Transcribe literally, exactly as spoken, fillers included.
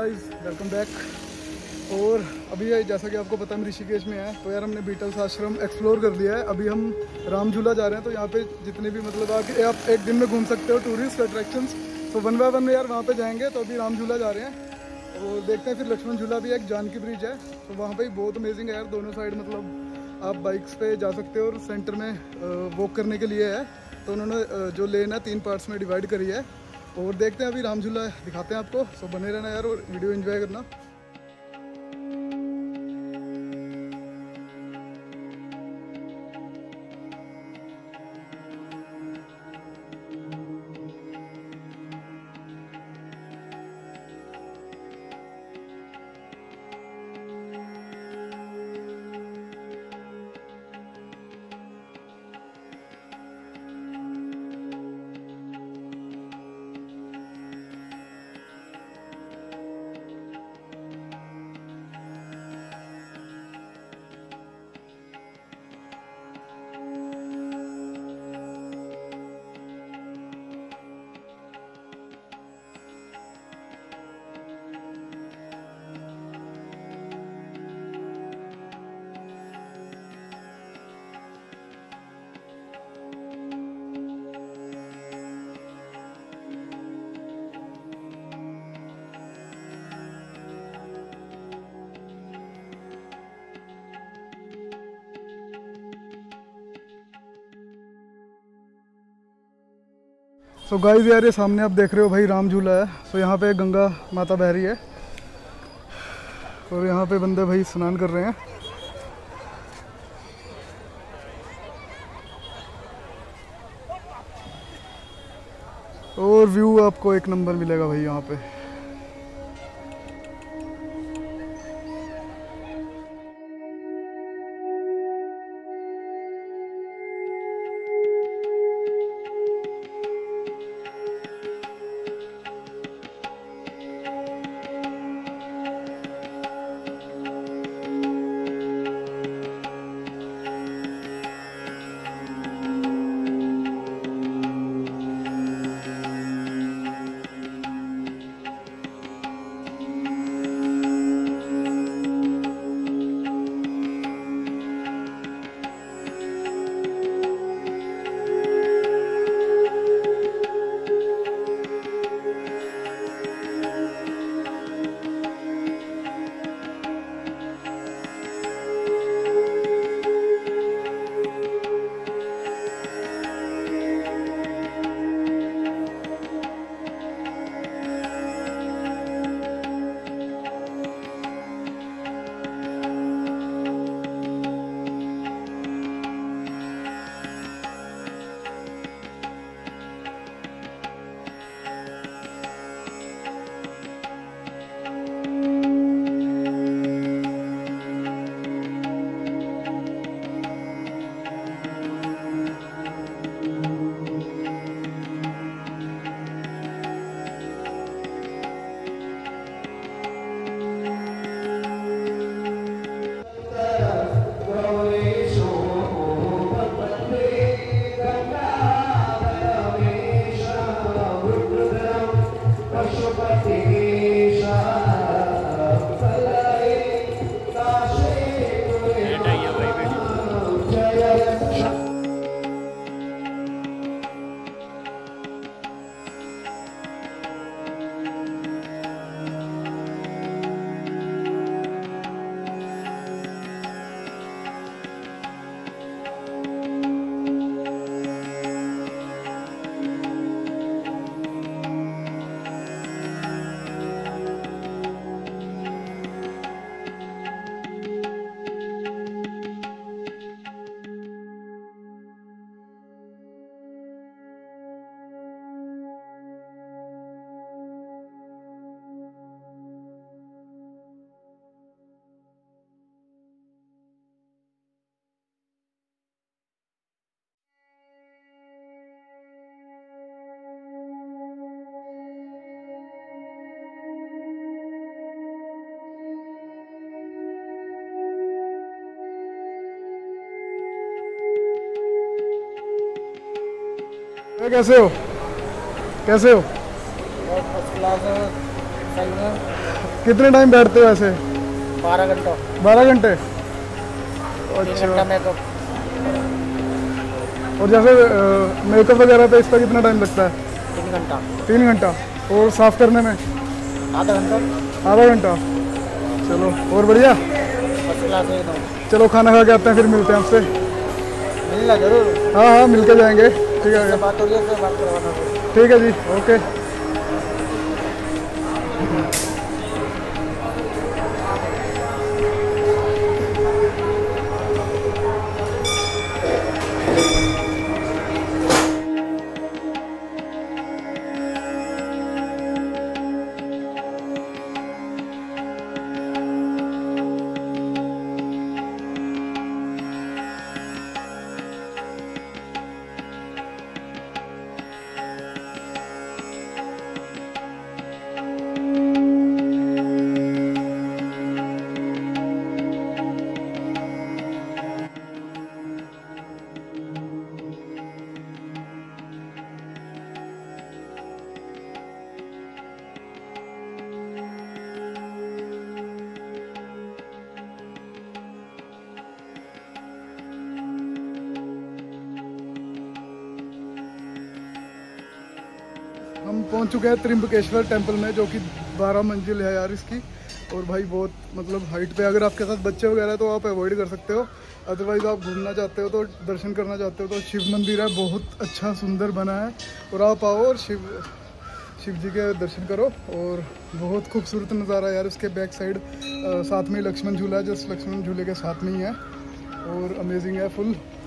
Guys, welcome back. और अभी जैसा कि आपको पता है हम ऋषिकेश में हैं, तो यार हमने बीटल्स आश्रम एक्सप्लोर कर लिया है। अभी हम राम झूला जा रहे हैं। तो यहाँ पे जितने भी मतलब आके आप एक दिन में घूम सकते हो टूरिस्ट अट्रैक्शंस, तो वन बाय वन में यार वहाँ पे जाएंगे। तो अभी राम झूला जा रहे हैं और देखते हैं, फिर लक्ष्मण झूला भी है, एक जानकी ब्रिज है, तो वहाँ पर बहुत अमेजिंग है यार। दोनों साइड मतलब आप बाइक्स पर जा सकते हो और सेंटर में वॉक करने के लिए है। तो उन्होंने जो लेन है तीन पार्ट्स में डिवाइड करी है। और देखते हैं अभी राम झूला दिखाते हैं आपको। सो बने रहना यार और वीडियो एंजॉय करना। सो so गाइस यार, ये सामने आप देख रहे हो भाई राम झूला है। सो so यहाँ पे गंगा माता बह रही है और यहाँ पे बंदे भाई स्नान कर रहे हैं। और व्यू आपको एक नंबर मिलेगा भाई यहाँ पे। कैसे हो कैसे हो? कितने टाइम बैठते हो ऐसे? बारह घंटा। बारह घंटे अच्छा। मेकअप और जैसे मेकअप वगैरह पे इसका कितना टाइम लगता है? तीन घंटा। तीन घंटा और साफ करने में आधा घंटा। आधा घंटा चलो और बढ़िया। चलो खाना खा के आते हैं फिर मिलते हैं आपसे। मिलना जरूर। हाँ हाँ मिल के जाएंगे। ठीक है बात हो रही है बात करवाना। ठीक है जी ओके। हम पहुंच चुके हैं त्रिम्बकेश्वर टेम्पल में, जो कि बारह मंजिल है यार इसकी। और भाई बहुत मतलब हाइट पे, अगर आपके साथ बच्चे वगैरह तो आप अवॉइड कर सकते हो, अदरवाइज आप घूमना चाहते हो तो दर्शन करना चाहते हो तो शिव मंदिर है, बहुत अच्छा सुंदर बना है। और आप आओ और शिव शिव जी के दर्शन करो। और बहुत खूबसूरत नज़ारा यार। उसके बैक साइड साथ में लक्ष्मण झूला, जस्ट लक्ष्मण झूले के साथ में ही है और अमेजिंग है फुल।